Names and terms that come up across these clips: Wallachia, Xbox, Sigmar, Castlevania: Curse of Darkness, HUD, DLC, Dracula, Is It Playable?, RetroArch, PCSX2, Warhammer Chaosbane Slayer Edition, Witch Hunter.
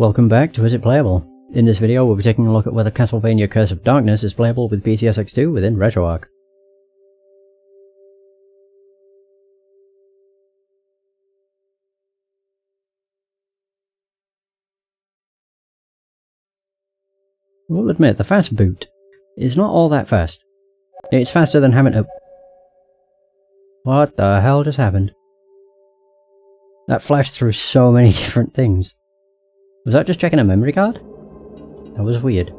Welcome back to Is It Playable? In this video we'll be taking a look at whether Castlevania: Curse of Darkness is playable with PCSX2 within RetroArch. I will admit, the fast boot is not all that fast. It's faster than having to... What the hell just happened? That flashed through so many different things. Was that just checking a memory card? That was weird.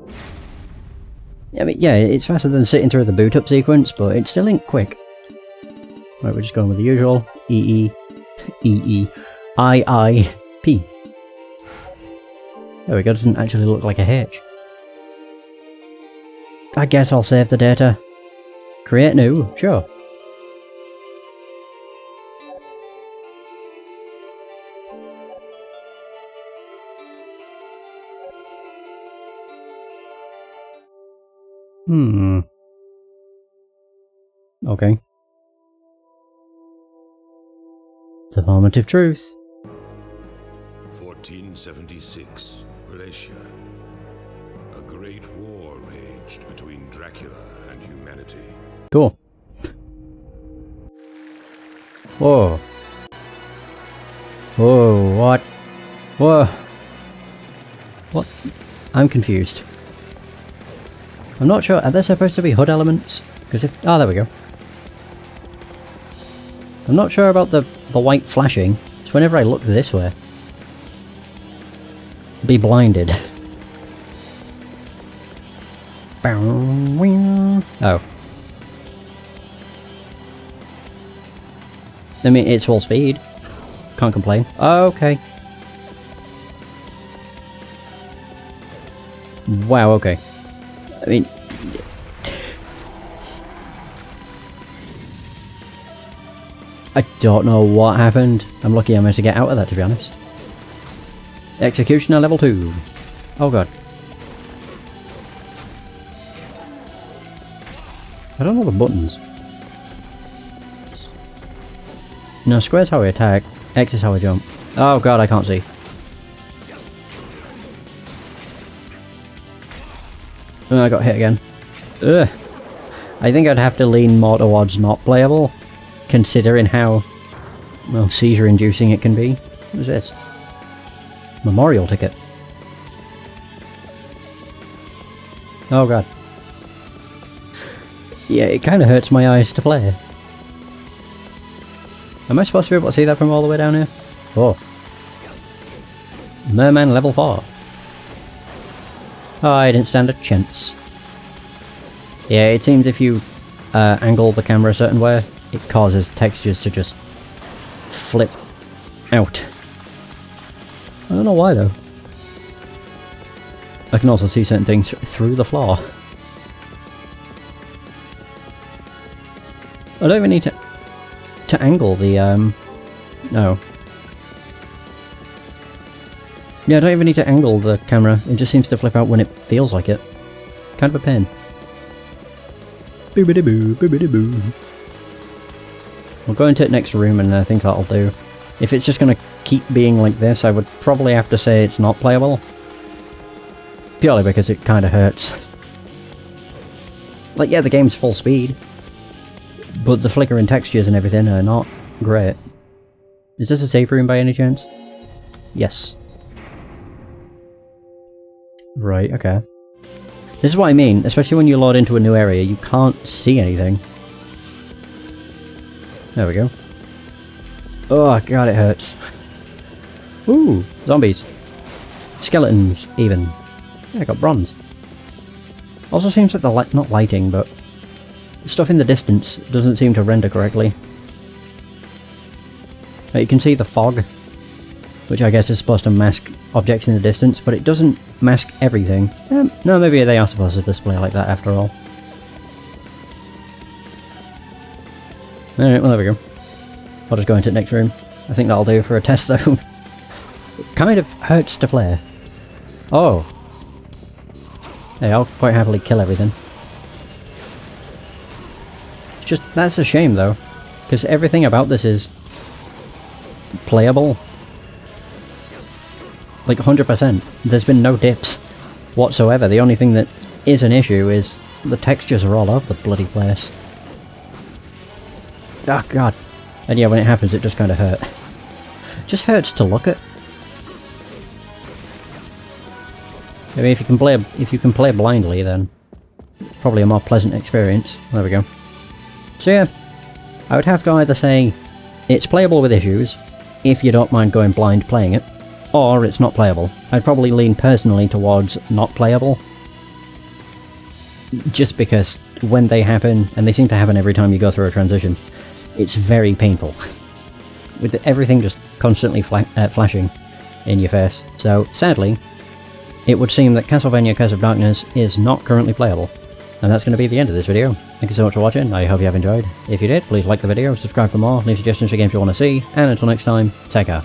I mean, yeah, it's faster than sitting through the boot-up sequence, but it still ain't quick. Right, we're just going with the usual. EE... IIP. There we go, doesn't actually look like a H. I guess I'll save the data. Create new, sure. Okay. The moment of truth. 1476, Wallachia. A great war raged between Dracula and humanity. Cool. Whoa. Whoa, what? Whoa. What? I'm confused. I'm not sure, are there supposed to be HUD elements? Because if... Ah, there we go. I'm not sure about the white flashing. It's whenever I look this way. Be blinded. Oh. I mean, it's full speed. Can't complain. Okay. Wow, okay. I mean... I don't know what happened. I'm lucky I managed to get out of that, to be honest. Executioner level 2. Oh god. I don't know the buttons. No, square's how we attack, X is how we jump. Oh god, I can't see. Oh, I got hit again. Ugh. I think I'd have to lean more towards not playable, considering how, well, seizure-inducing it can be. What is this? Memorial ticket. Oh god. Yeah, it kind of hurts my eyes to play. Am I supposed to be able to see that from all the way down here? Oh. Merman level 4. Oh, I didn't stand a chance. Yeah, it seems if you angle the camera a certain way, it causes textures to just flip out. I don't know why though. I can also see certain things through the floor. I don't even need to angle the no. Yeah, I don't even need to angle the camera, it just seems to flip out when it feels like it. Kind of a pain. Boobity boo, boobity boo. We'll go into the next room and I think that'll do. If it's just gonna keep being like this, I would probably have to say it's not playable. Purely because it kinda hurts. Like, yeah, the game's full speed. But the flickering textures and everything are not great. Is this a safe room by any chance? Yes. Right, okay. This is what I mean, especially when you load into a new area, you can't see anything. There we go. Oh god, it hurts. Ooh, zombies. Skeletons, even. Yeah, I got bronze. Also seems like the not lighting, but... stuff in the distance doesn't seem to render correctly. Now, you can see the fog, which I guess is supposed to mask objects in the distance, but it doesn't mask everything. No, maybe they are supposed to display like that after all. Alright, well there we go. I'll just go into the next room. I think that'll do for a test though. It kind of hurts to play. Oh! Hey, I'll quite happily kill everything. It's just, that's a shame though, because everything about this is... playable. Like 100%. There's been no dips whatsoever. The only thing that is an issue is the textures are all over the bloody place. Oh god. And yeah, when it happens it just kind of hurts. Just hurts to look at. I mean, if you can play blindly, then it's probably a more pleasant experience. There we go. So yeah, I would have to either say it's playable with issues, if you don't mind going blind playing it, or it's not playable. I'd probably lean personally towards not playable, just because when they happen, and they seem to happen every time you go through a transition, it's very painful. With everything just constantly flashing in your face. So sadly, it would seem that Castlevania: Curse of Darkness is not currently playable. And that's going to be the end of this video. Thank you so much for watching, I hope you have enjoyed. If you did, please like the video, subscribe for more, leave suggestions for games you want to see, and until next time, take care.